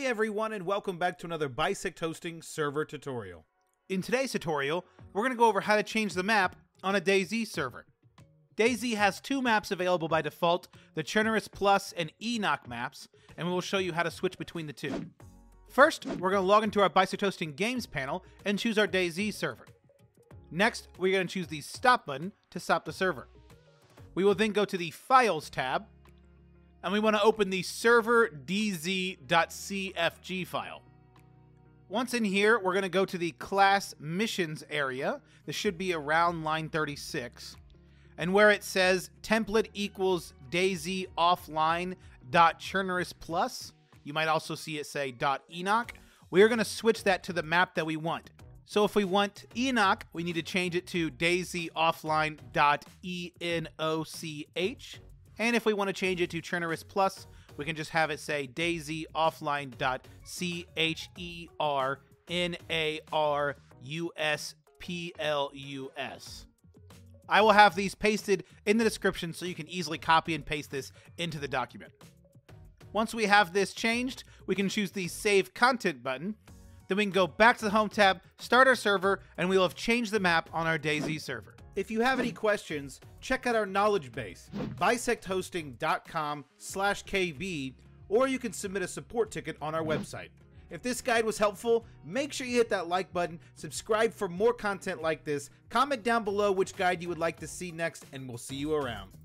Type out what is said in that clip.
Hey everyone, and welcome back to another BisectHosting server tutorial. In today's tutorial, we're going to go over how to change the map on a DayZ server. DayZ has two maps available by default, the Chernarus+ and Enoch maps, and we will show you how to switch between the two. First, we're going to log into our BisectHosting Games panel and choose our DayZ server. Next, we're going to choose the Stop button to stop the server. We will then go to the Files tab, and we want to open the server dz.cfg file. Once in here, we're going to go to the class missions area. This should be around line 36. And where it says template equals DayZOffline.chernarusplus, you might also see it say .enoch. We are going to switch that to the map that we want. So if we want Enoch, we need to change it to DayZOffline.enoch. And if we want to change it to Chernarus+, we can just have it say DayZOffline.chernarusplus. I will have these pasted in the description so you can easily copy and paste this into the document. Once we have this changed, we can choose the Save Content button. Then we can go back to the Home tab, start our server, and we will have changed the map on our DayZ server. If you have any questions, check out our knowledge base, bisecthosting.com/kb, or you can submit a support ticket on our website. If this guide was helpful, make sure you hit that like button, subscribe for more content like this, comment down below which guide you would like to see next, and we'll see you around.